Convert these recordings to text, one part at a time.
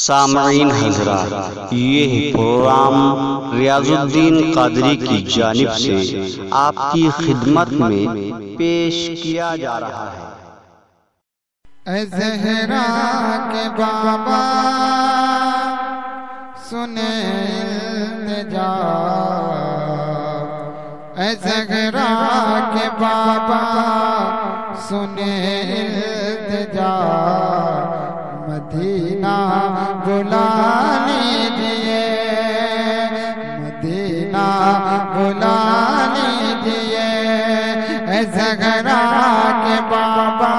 सामईन हज़रात, ये प्रोग्राम रियाज़ुद्दीन कादरी की जानिब से आपकी खिदमत में पेश किया जा रहा है। ऐ ज़हरा के बाबा सुने इल्तिजा, ऐ ज़हरा के बाबा सुने इल्तिजा, मदीना बुला लीजिए, मदीना बुला लीजिए। ऐ ज़हरा के बाबा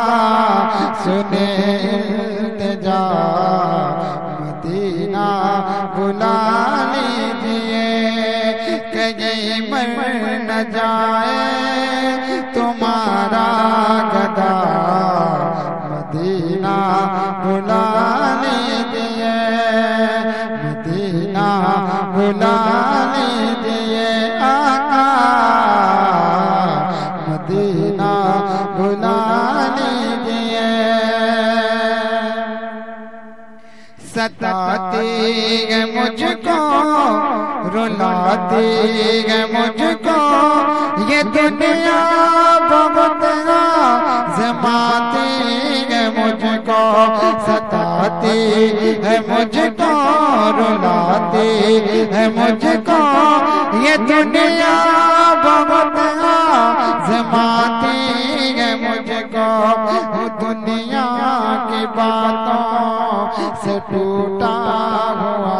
सुने इल्तिजा, मदीना बुला लीजिए। कहीं मर न जाए तुम्हारा गदा, मदीना बुला लीजिए, मदीना बुला लीजिए। आका मदीना बुला लीजिए। सताती है मुझको, रुलाती है मुझको ये दुनिया, बहुत जमाती है मुझको। सताती है मुझको, रुलाती है मुझको ये दुनिया, बहुत जमाती है मुझको। दुनिया की बातों से टूटा हुआ,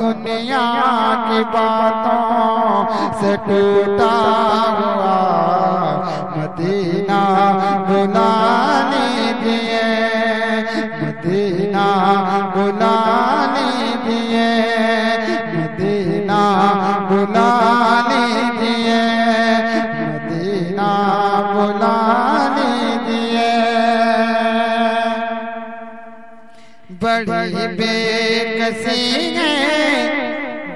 दुनिया की बातों से टूटा हुआ, मदीना बुला लीजिए, मदीना बुला लीजिए, मदीना बुला लीजिए, मदीना बुला लीजिए। बड़ी बेकसी है,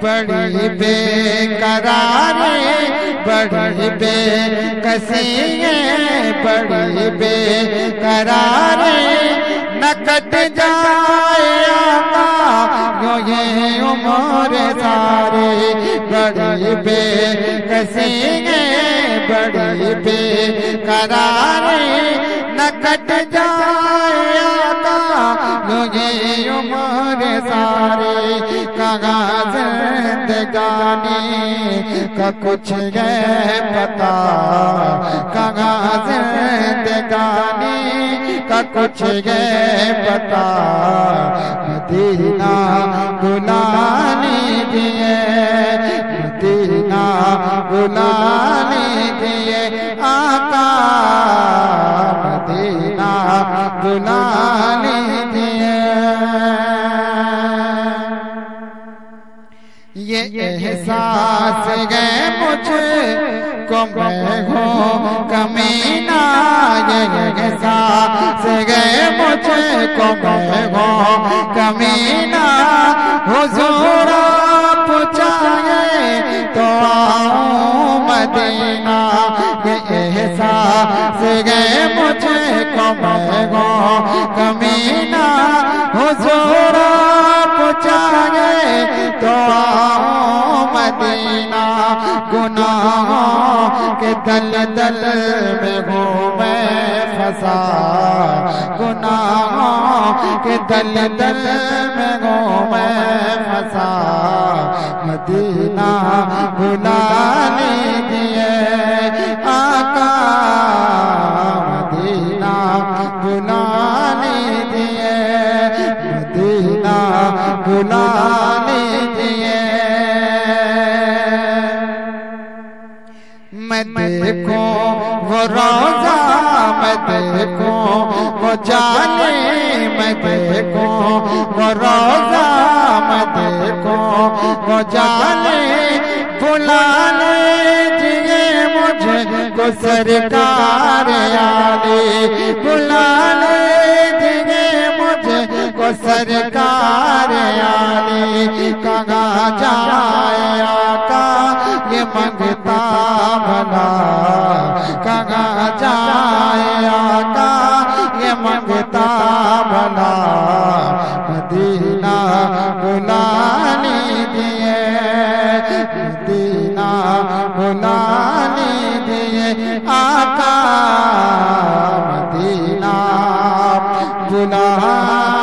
बड़ी बेकरारे, बड़ी बेकसी है, बड़ी बेकरारे। न कट जाए आका यो ये उम्र सारे, बड़ी बेकसी है, बड़ी बेकरारे। न कट जाए आका यो ये उम्र सारे, कहाँ ज़िंदगानी का कुछ है पता, कहाँ ज़िंदगानी का कुछ है पता। मदीना बुला लीजिए, मदीना बुला लीजिए। आका मदीना बुला लीजिए। ये एहसास है मुझे को मैं हूँ कमीना, ये एहसास है मुझे को मैं हूँ कमीना। हुजूर पूछा है तो आओ मदीना, ये एहसास है मुझे को मैं हूँ कमीना। हुजूर पूछा है तो मदीना, गुनाहों के दलदल में हूँ मैं फंसा, गुनाहों के दलदल में हूँ मैं फंसा। मदीना बुला लीजिए, आका मदीना बुला लीजिए, मदीना बुला लीजिए। मैं देखूं वो रोज़ा, मैं देखूं वो जाने, मैं देखूं वो रोज़ा, मैं देखूं वो जाने। बुला लीजिए मुझे को सरकार आले, बुला लीजिए मुझे को सरकार आले। कहाँ जाए आका ये मंगता भला, कहाँ जाए आका ये मांगता भला मदीना बुलाने दिए, मदीना बुलाने दिए आका, मदीना बुला